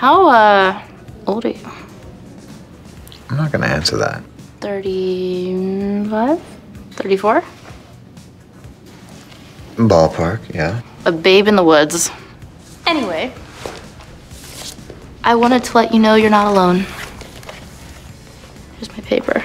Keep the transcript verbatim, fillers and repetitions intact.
How uh, old are you? I'm not gonna answer that. thirty-five? thirty-four? Ballpark, yeah. A babe in the woods. Anyway, I wanted to let you know you're not alone. Here's my paper.